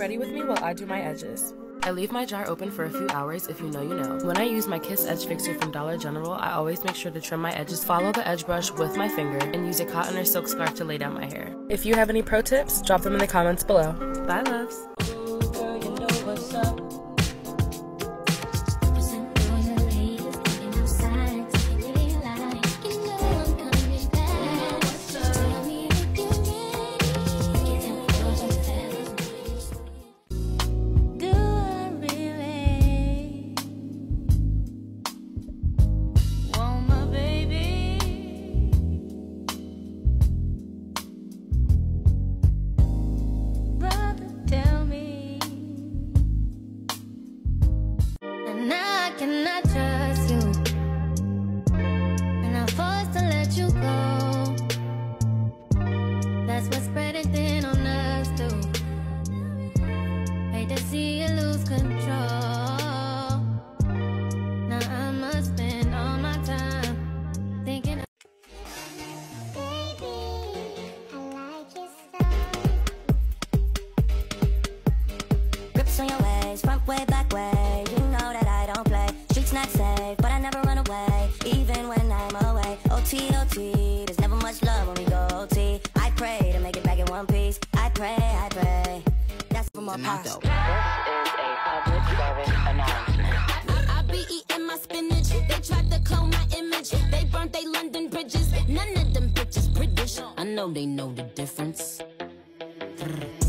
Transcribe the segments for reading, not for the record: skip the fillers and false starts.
ready with me while I do my edges. I leave my jar open for a few hours, if you know you know. When I use my Kiss Edge Fixer from Dollar General, I always make sure to trim my edges, follow the edge brush with my finger, and use a cotton or silk scarf to lay down my hair. If you have any pro tips, drop them in the comments below. Bye, loves! This is a public service announcement. I be eating my spinach. They tried to clone my image. They burnt they London bridges. None of them bitches British. I know they know the difference.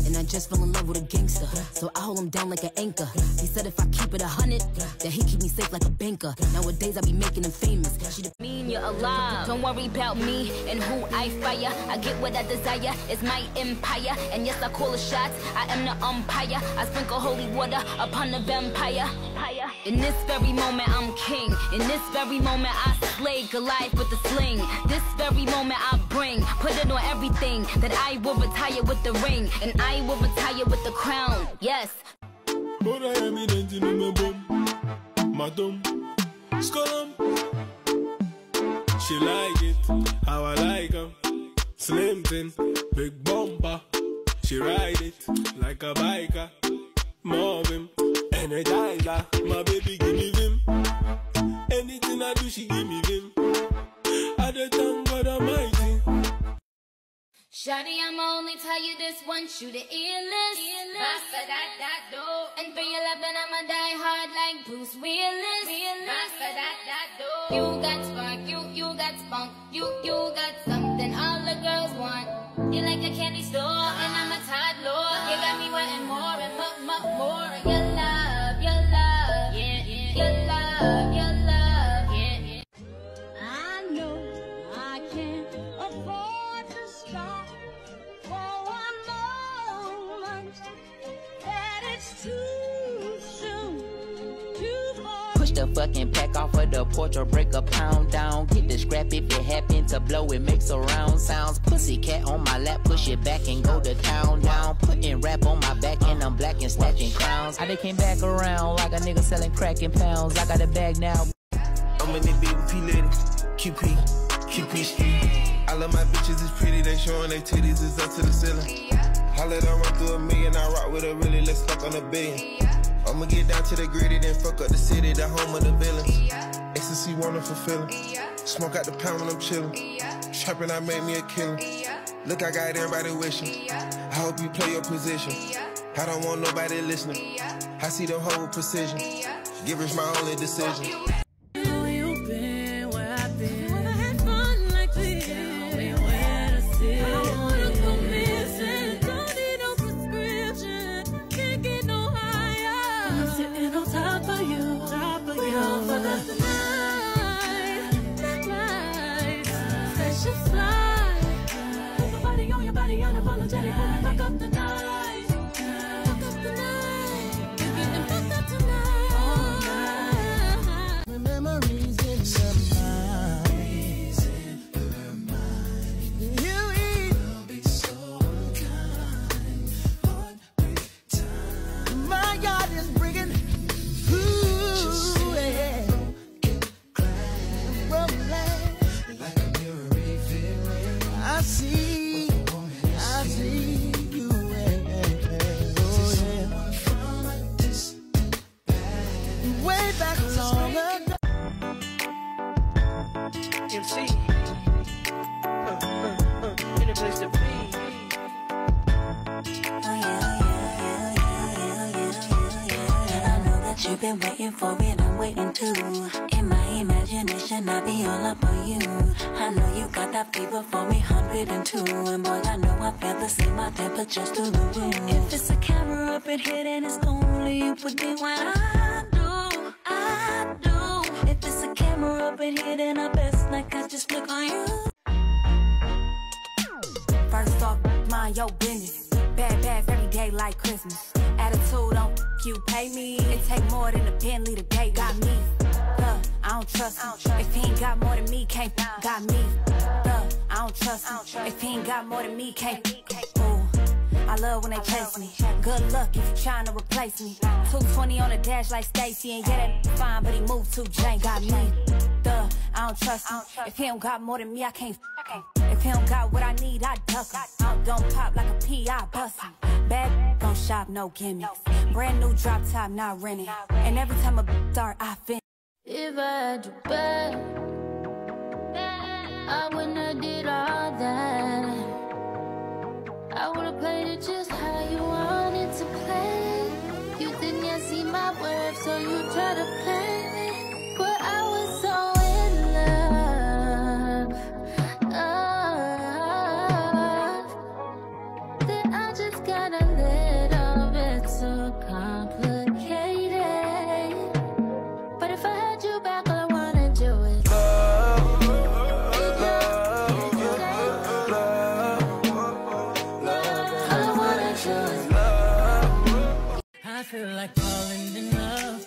And I just fell in love with a gangster, so I hold him down like an anchor. He said if I keep it 100, that he keep me safe like a banker. Nowadays I be making him famous. She mean you're alive. Don't worry about me and who I fire. I get what I desire. It's my empire. And yes, I call the shots. I am the umpire. I sprinkle holy water upon the vampire. In this very moment I'm king. In this very moment I slay Goliath with a sling. This very moment I bring, put it on everything, that I will retire with the ring. And I will retire with the crown, yes. She like it, how I like her. Slim thin, big bumper. She ride it, like a biker. Marvin, energizer. My baby give me vim. Anything I do, she give me vim. I don't thank God Almighty. Shawty, I'ma only tell you this once, you the illest. Basta that dope. And for your love, then I'ma die hard like Bruce Willis. Basta that dope. You got spark, you got spunk, you got something all the girls want. You're like a candy store, and I'm a toddler. You got me wanting more and more. Your love, your love, yeah, yeah. Your love, your love, yeah, yeah. I know I can't afford. The fucking pack off of the porch or break a pound down. Get the scrap if it happen to blow, it makes a round sounds. Pussycat on my lap, push it back and go to town down. Putting rap on my back and I'm black and snatching crowns. I done came back around like a nigga selling crack in pounds. I got a bag now. I'm in the BMP lady, QP. All of my bitches is pretty, they showing they titties is up to the ceiling. Holla don't run through a million, I rock with a really, let's fuck on a billion. I'ma get down to the gritty, then fuck up the city, the home of the villains. Yeah. Ecstasy, wonderful feeling. Yeah. Smoke out the pound when I'm chillin'. Yeah. Trappin', I made me a killin'. Yeah. Look, I got everybody wishing. Yeah. I hope you play your position. Yeah. I don't want nobody listening. Yeah. I see them hoe with precision. Yeah. Give us my only decision. Remember way back long ago. MC, any place to be. You've been waiting for it, I'm waiting too. In my imagination, I'll be all up on you. I know you got that fever for me, 102. And boy, I know I feel the same, my temperature's through the roof. If it's a camera up in here, then it's only you with me when I do. If it's a camera up in here, then I best like I just look on you. First off, mind your business. Bad pass every day like Christmas. Attitude, don't you pay me. It take more than a pen, lead a day. Got me, I don't trust him. If he ain't got more than me, can't. Got me, I don't trust him. If he ain't got more than me, can't. Ooh, I love when they chase me. Good luck if you trying to replace me. 220 on the dash like Stacy. And yeah, that fine, but he moved too jank. Got me, I don't trust him. If he don't got more than me, I can't. If he don't got what I need, I duck him. Out don't pop like a P, I bust him. Bad don't shop, no gimmicks. Brand new drop top, not renting. And every time I start, I finish. If I had you back, I wouldn't have did all that. I would have played it just how you wanted to play. You didn't yet see my worth, so you try to play me. But I was so in love. I feel like falling in love.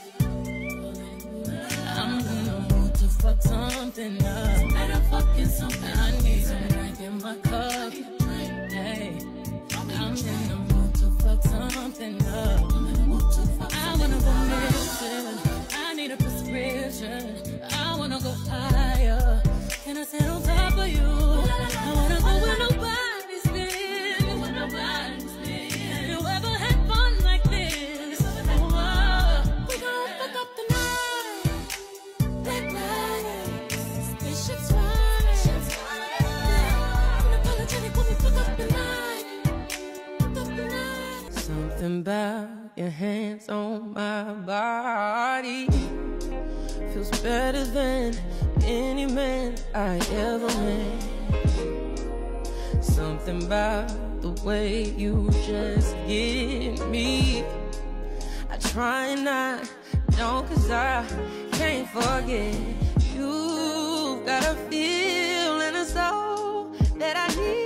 I'm in the mood to fuck something up. Better fucking something. I need some drink in my cup. Hey, I'm in the mood to fuck something up. I wanna go missing. I need a prescription. I wanna go higher. Can I sit on top of you? I wanna go where nobody's been. Where nobody's been. You ever had fun like this? Something about your hands on my body feels better than any man I ever met. Something about the way you just get me. I try not, don't, cause I can't forget. You've got a feel and a soul that I need.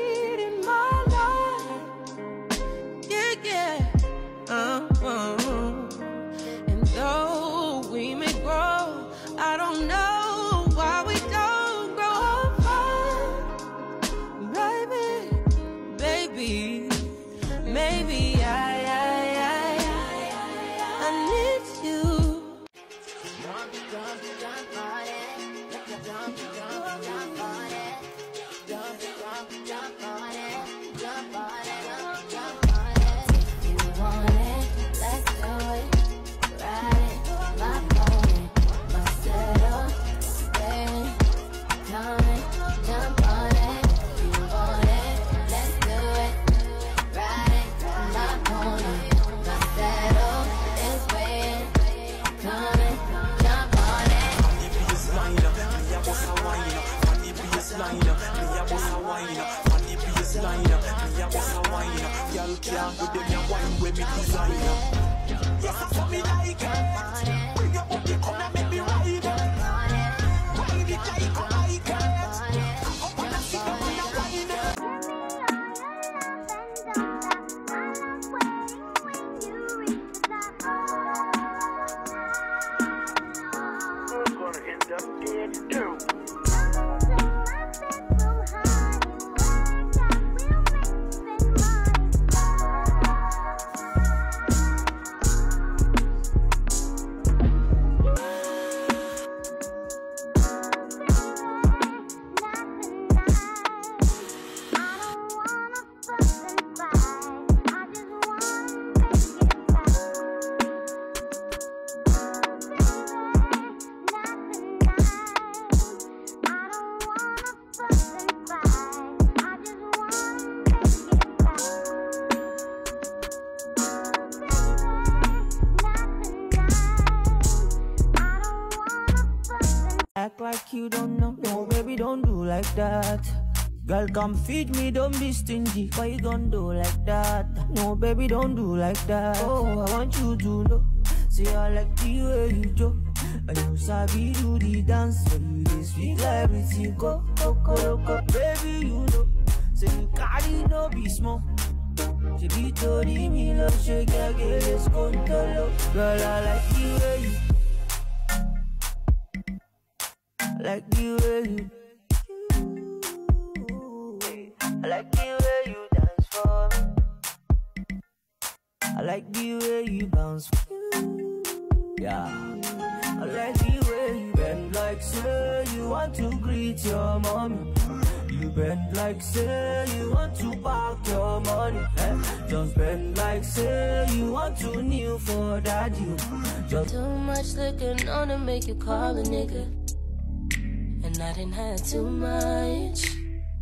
And though we may grow, I don't know why we don't grow apart. Baby, maybe I need you. Act like you don't know. No, baby, don't do like that. Girl, come feed me, don't be stingy. Why you gon' do like that? No, baby, don't do like that. Oh, I want you to know. Say I like the way you do. And you sabi do the dance. So you this sweet like everything go, go, go, go. Baby, you know. Say you carry no be small. She be told me love, she can't get this control. Girl, I like the way you. Like the way you. I like the way you dance for me. I like the way you bounce for me. Yeah. I like the way you bend like say you want to greet your mommy. You bend like say you want to park your money. Just bend like say you want to kneel for daddy. Just too much looking on to make you call a nigga. And I didn't have too much.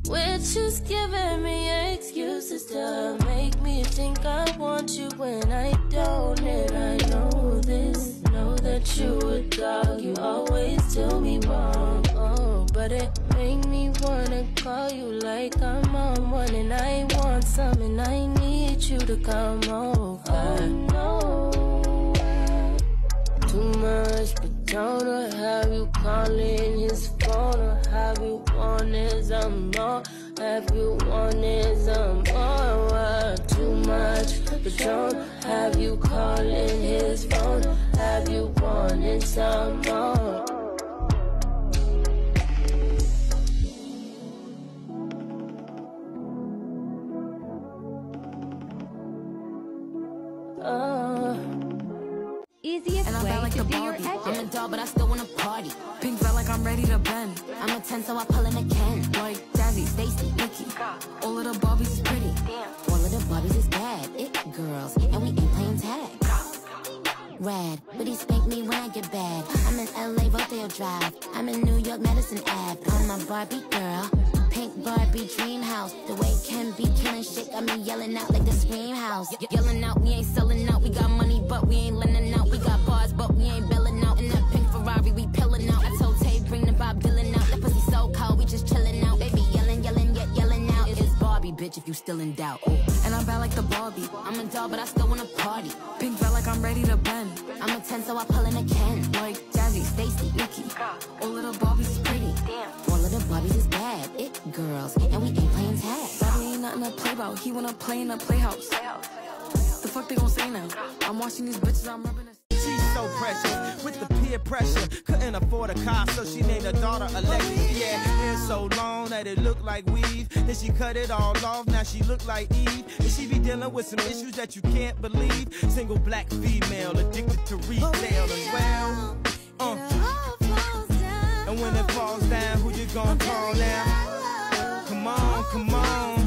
Which is giving me excuses to make me think I want you when I don't. And I know this, know that you a dog, you always do me wrong. Oh, but it make me wanna call you like I'm on one. And I want some and I need you to come over. I know too much, but don't know how you calling his phone or how you want is I'm more. Have you want is I'm more too much, but don't have you calling his phone. Have you wanted some more? Easiest and way I'm like to do your edges. I'm a doll, but I still wanna party. Pink felt like I'm ready to bend. I'm a 10, so I pull in a can. Like Jazzy, Stacey, Nikki. All of the Barbies is pretty. All of the Barbies is bad. It girls, and we ain't playing tag. Rad, but he spank me when I get bad. I'm in LA, Rodeo Drive. I'm in New York, Madison Ave. I'm a Barbie girl. Pink Barbie dream house. The way Kim be killing shit got me yelling out like the Scream House. Yelling out, we ain't selling out. We got money, but we ain't lending out. We got bars, but we ain't bailing out. In that pink Ferrari, we pillin' out. I told Tay, bring the Bob Dylan out. That pussy so cold, we just chillin' out. They be yelling, yelling, yet yelling out. It's Barbie, bitch, if you still in doubt. Ooh. And I'm bad like the Barbie. I'm a doll, but I still wanna party. Pink felt like I'm ready to bend. I'm a 10, so I pull in a can. Like Jazzy, Stacey, Nikki. All little Barbies is pretty. All little Barbies is bad. It girls, and we ain't playing tag. Bobby ain't nothing to play about. He wanna play in the playhouse. The fuck they gon' say now? I'm watching these bitches, I'm rubbing this. She's so precious, with the peer pressure. Couldn't afford a car, so she named her daughter Alexis. Yeah, hair so long that it looked like weave. Then she cut it all off, now she look like Eve. And she be dealing with some issues that you can't believe. Single black female, addicted to retail as well. And when it falls down, who you gonna call now? Come on,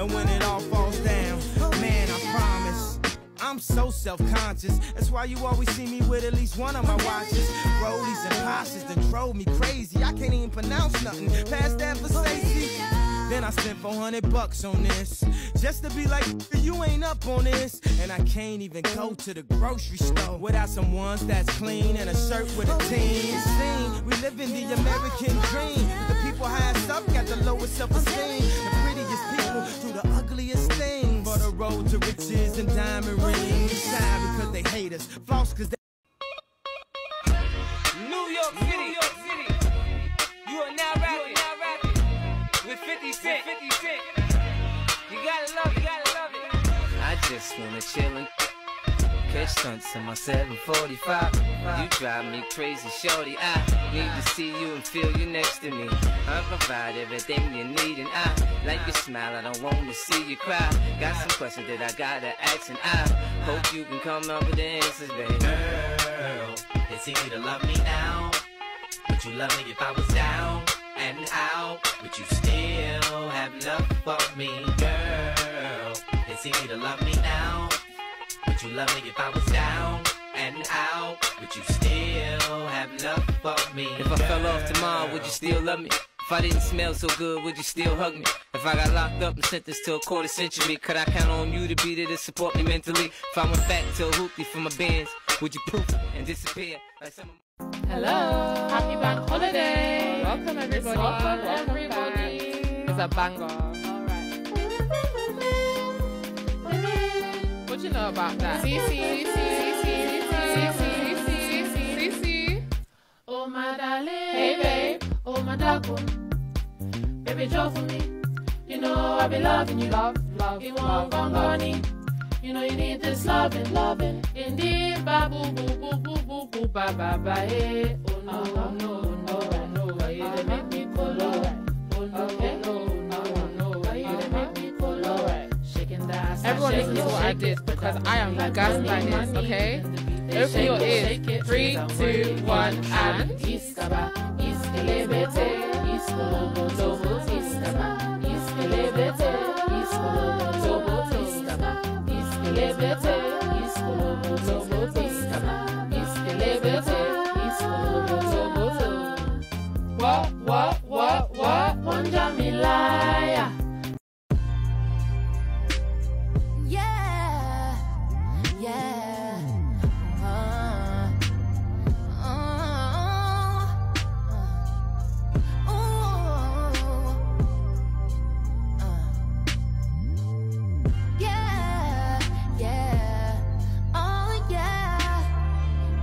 and when it all falls down, man, I promise, I'm so self-conscious. That's why you always see me with at least one of my watches. Rollies and posses that drove me crazy. I can't even pronounce nothing past that for safety. Then I spent $400 on this, just to be like, you ain't up on this. And I can't even go to the grocery store without some ones that's clean and a shirt with a team. Scene. We live in the American dream. The people highest up got the lowest self-esteem. The prettiest people do the ugliest things. For the road to riches and diamond rings. We shine because they hate us, floss because they... New York City, New York City. You are now rapping with 50 Cent. You gotta love it, I just wanna chillin'. Catch stunts in my 745. You drive me crazy, shorty. I need to see you and feel you next to me. I provide everything you need, and I like your smile. I don't want to see you cry. Got some questions that I gotta ask, and I hope you can come up with the answers, baby. Girl, it's easy to love me now. Would you love me if I was down and out? Would you still have love for me, girl? It's easy to love me now. Would you love me if I was down and out? Would you still have love for me? If I fell off tomorrow, would you still love me? If I didn't smell so good, would you still hug me? If I got locked up and sentenced to a quarter century, could I count on you to be there to support me mentally? If I went back to a hoopty for my bands, would you poof and disappear like some of my... Hello. Happy bank holiday. Welcome everybody. Welcome everybody. It's a banger. All right. What do you know about that? Oh my darling. Hey babe. Oh my darling. Baby, draw for me. You know I be loving you. Love. You know you need this loving. Indeed, babu, boo, ba, eh. Oh no, no, why you dey make me color? Oh no, why you dey make me color? Shaking that ass. Everyone listen to what I did because I am the gaslighting, okay? Open your ears. 3, 2, 1, and. Iskaba, iskelebete, iskolobotobo, iskaba, iskelebete, iskolobotobo, iskaba. What? One Jamilaya. Yeah.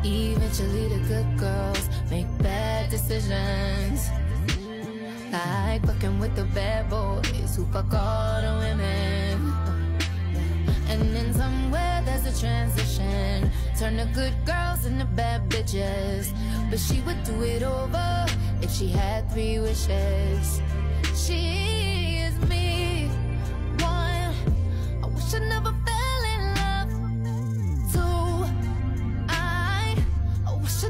Eventually the good girls make bad decisions, like fucking with the bad boys who fuck all the women. And then somewhere there's a transition, turn the good girls into bad bitches. But she would do it over if she had 3 wishes. She is me. 1, I wish I never fell in love. 2, I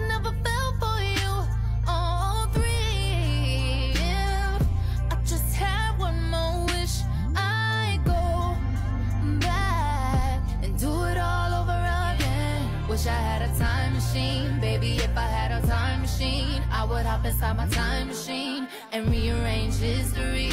never fell for you. 3, if I just had one more wish, I'd go back and do it all over again. Wish I had a time machine, baby. If I had a time machine, I would hop inside my time machine and rearrange history.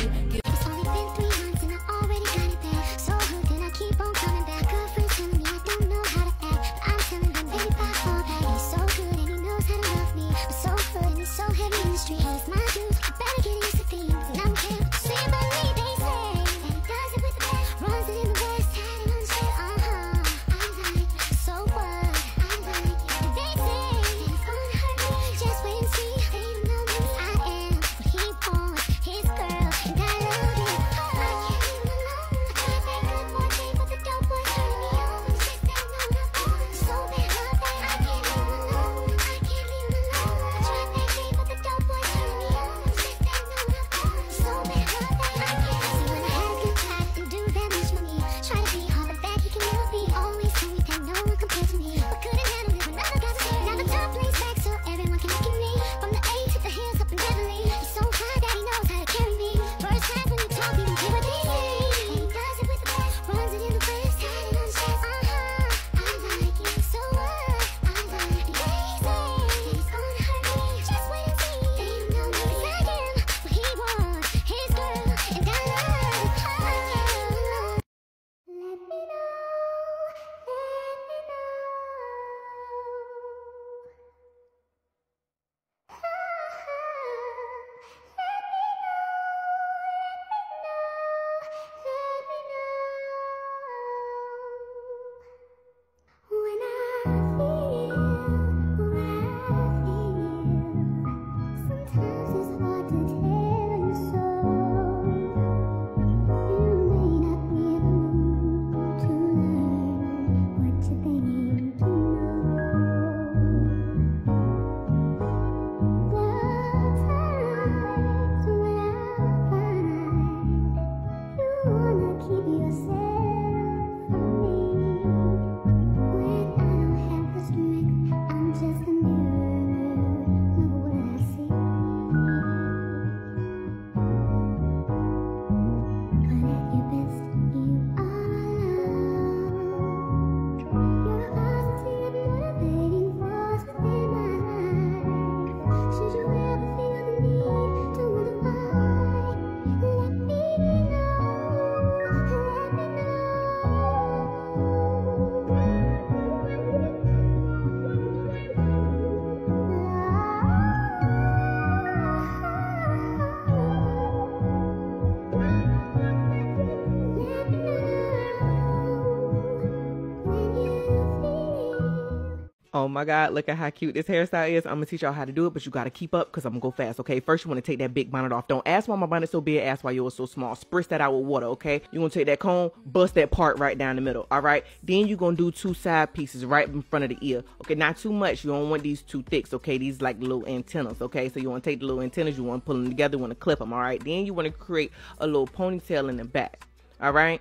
Oh my God, look at how cute this hairstyle is. I'm going to teach y'all how to do it, but you got to keep up because I'm going to go fast, okay? First, you want to take that big bonnet off. Don't ask why my bonnet's so big. Ask why yours so small. Spritz that out with water, okay? You're going to take that comb, bust that part right down the middle, all right? Then you're going to do two side pieces right in front of the ear, okay? Not too much. You don't want these too thick, okay? These like little antennas, okay? So you want to take the little antennas. You want to pull them together. You want to clip them, all right? Then you want to create a little ponytail in the back, all right?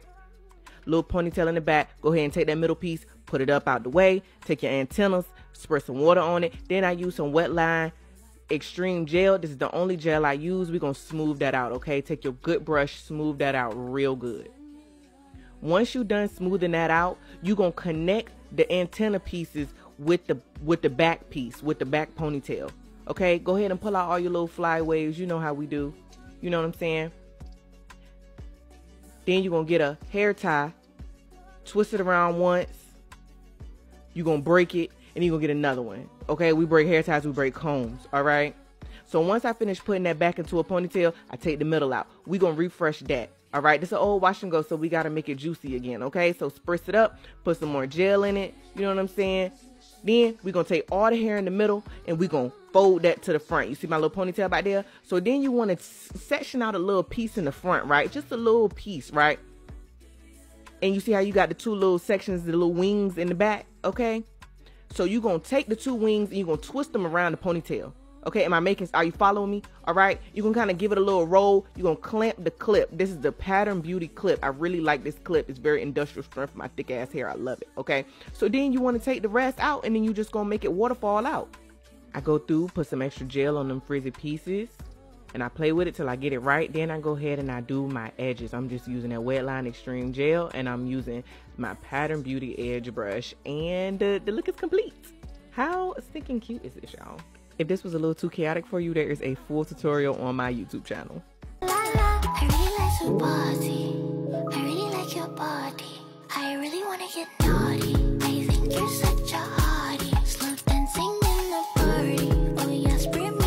Little ponytail in the back. Go ahead and take that middle piece. Put it up out the way, take your antennas, spread some water on it. Then I use some Wetline Extreme Gel. This is the only gel I use. We're going to smooth that out, okay? Take your good brush, smooth that out real good. Once you're done smoothing that out, you're going to connect the antenna pieces with the back piece, with the back ponytail, okay? Go ahead and pull out all your little fly waves. You know how we do. You know what I'm saying? Then you're going to get a hair tie, twist it around once. You're going to break it, and you're going to get another one. Okay, we break hair ties, we break combs, all right? So once I finish putting that back into a ponytail, I take the middle out. We're going to refresh that, all right? This is an old wash and go, so we got to make it juicy again, okay? So spritz it up, put some more gel in it, you know what I'm saying? Then we're going to take all the hair in the middle, and we're going to fold that to the front. You see my little ponytail back there? So then you want to section out a little piece in the front, right? Just a little piece, right? And you see how you got the two little sections, the little wings in the back, okay? So you're going to take the two wings and you're going to twist them around the ponytail, okay? Are you following me? All right? You're going to kind of give it a little roll. You're going to clamp the clip. This is the Pattern Beauty clip. I really like this clip. It's very industrial strength for my thick ass hair. I love it, okay? So then you want to take the rest out and then you're just going to make it waterfall out. I go through, put some extra gel on them frizzy pieces. And I play with it till I get it right. Then I go ahead and I do my edges. I'm just using that Wetline Extreme Gel. And I'm using my Pattern Beauty Edge Brush. And the look is complete. How stinking cute is this, y'all? If this was a little too chaotic for you, there is a full tutorial on my YouTube channel. La, la, I really like your body. I really like your body. I really want to get naughty. I think you're such a hottie. Slow dancing in the party. Oh yes, bring me.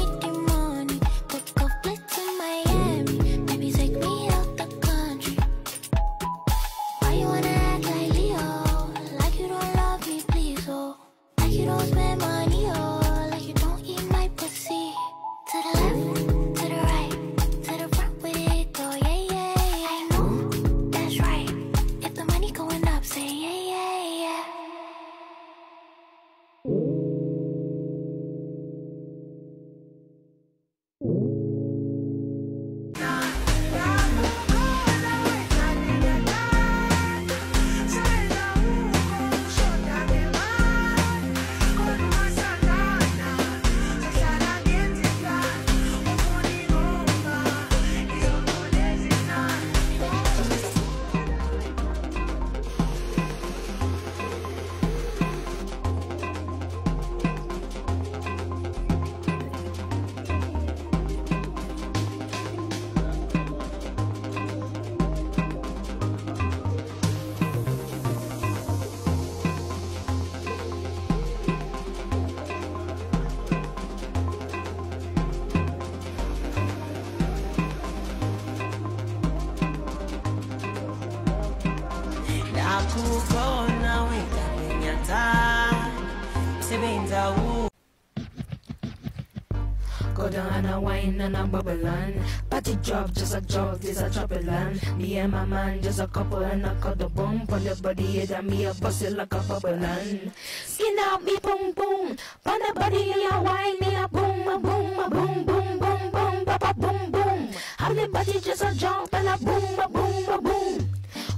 Go down a wine and a bubble on. Party drop, just a jolt, this a trouble on. Me and my man, just a couple and I cut the boom. Put the body that me a bust it like a bubble on. Skin out me boom boom. Put the body in a wine, me a boom, a boom, a boom, boom, boom, boom, papa boom, boom. Have the body just a jolt and a boom, a boom, a boom.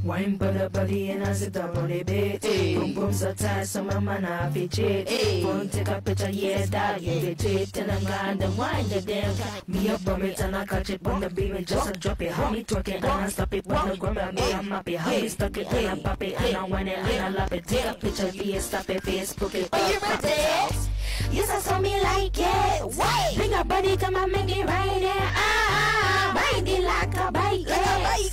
Wine put the body and I sit up on the bed. Boom boom so tight, so my man have a cheat. Phone take a picture, yes, that you the treat. And I'm gone, the wine, the damn. Me up on it and I catch it, when the baby just a drop it. How me twerk it and I stop it, when the grandma me I'm happy. How me stuck it and I pop it and I wine it and I lap it. Take a picture, yes, stop it, Facebook it. Are you ready? Yes, I saw me like it. Why? Bring a body, come and make it right. Ah, ah, ah, bite it like a bite.